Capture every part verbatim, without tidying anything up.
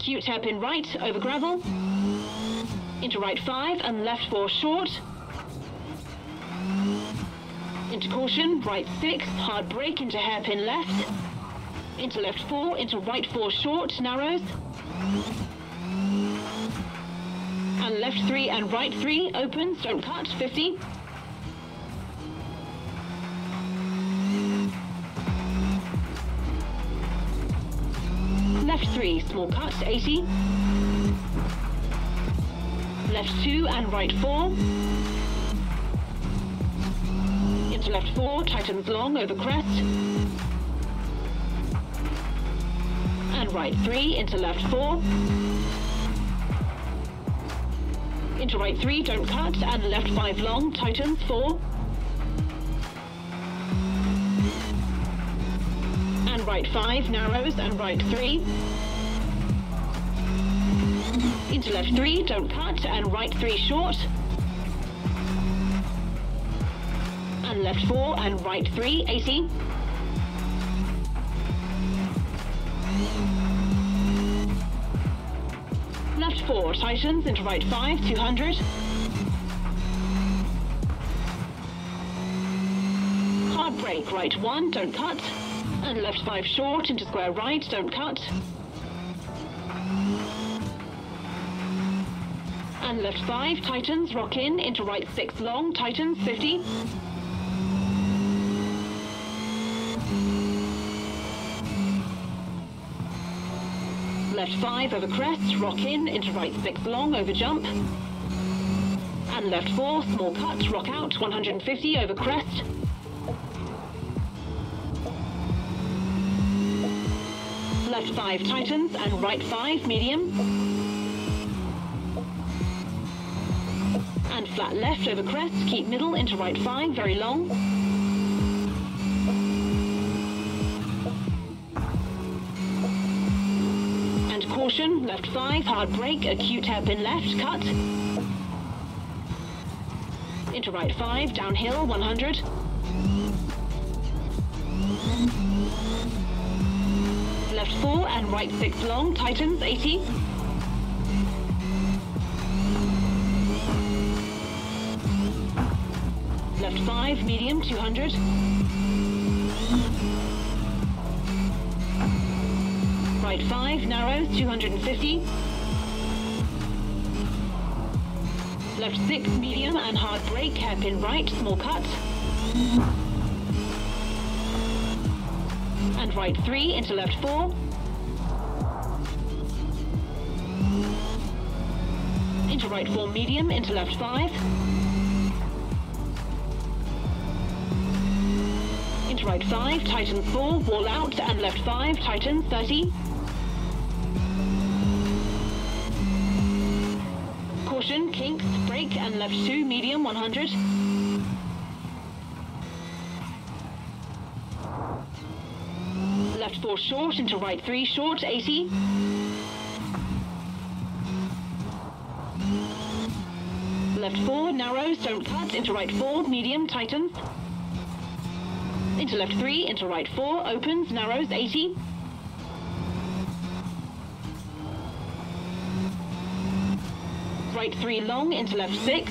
acute hairpin right over gravel, into right five and left four short, into caution, right six, hard break into hairpin left, into left four, into right four short, narrows, and left three and right three, opens, don't cut, fifty. Left three, small cut, eighty. Left two and right four. Into left four, tightens long over crest. And right three, into left four. Into right three, don't cut, and left five long, tightens four. And right five, narrows, and right three. Into left three, don't cut, and right three short. And left four, and right three, eighty. Left four, tightens into right five, two hundred. Hard break, right one, don't cut. And left five short, into square right, don't cut. And left five, tightens, rock in, into right six long, tightens, fifty. Left five over crest, rock in, into right six long, over jump. And left four, small cut, rock out, one hundred fifty over crest. Left five, tightens, and right five, medium. And flat left over crest, keep middle into right five, very long. And caution, left five, hard break, acute hairpin left, cut. Into right five, downhill, one hundred. Left four and right six long, tightens, eighty. Left five, medium, two hundred. Right five, narrows, two hundred fifty. Left six, medium and hard break, hairpin right, small cut. And right three into left four. Into right four, medium, into left five. Into right five, tighten four, wall out, and left five, tighten thirty. Caution, kinks, break, and left two, medium, one hundred. Left four short, into right three short, eighty. Left four, narrows, don't cut, into right four, medium, tightens. Into left three, into right four, opens, narrows, eighty. Right three long, into left six.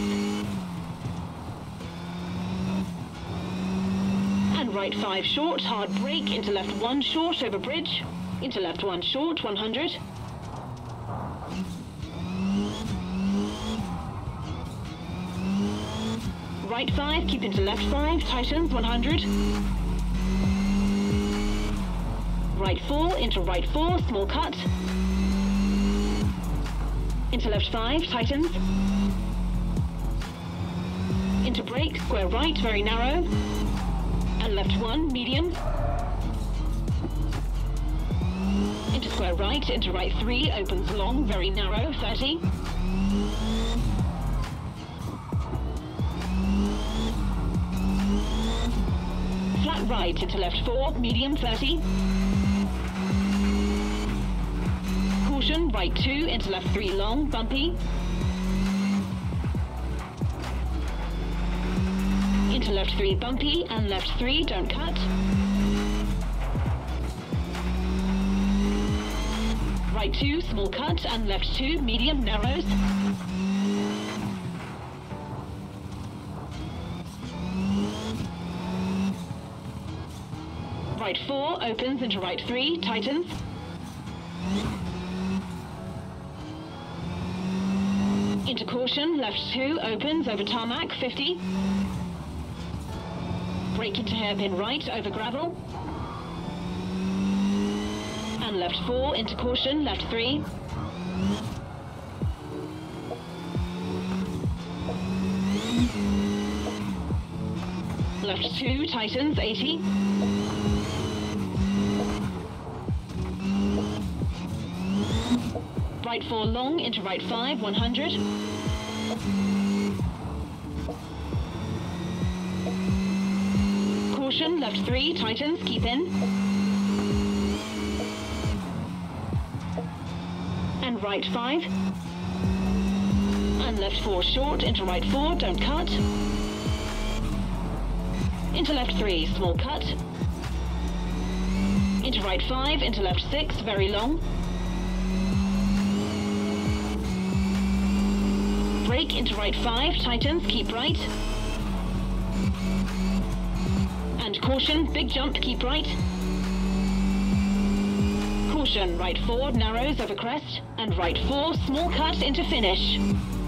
And right five short, hard break, into left one short, over bridge. Into left one short, one hundred. Right five, keep into left five, tightens, one hundred. Right four, into right four, small cut. Into left five, tightens. Into break, square right, very narrow. And left one, medium. Into square right, into right three, opens long, very narrow, thirty. Right into left four, medium, thirty. Caution, right two into left three long, bumpy. Into left three, bumpy, and left three, don't cut. right two, small cut, and left two, medium, narrows. Right four, opens into right three, tightens. Into caution, left two, opens over tarmac, fifty. Brake into hairpin right, over gravel. And left four, into caution, left three. Left two, tightens, eighty. Right four long into right five, one hundred. Caution, left three, tightens, keep in. And right five. And left four short into right four, don't cut. Into left three, small cut. Into right five, into left six, very long. Brake into right five, tightens, keep right. And caution, big jump, keep right. Caution, right four, narrows over crest. And right four, small cut into finish.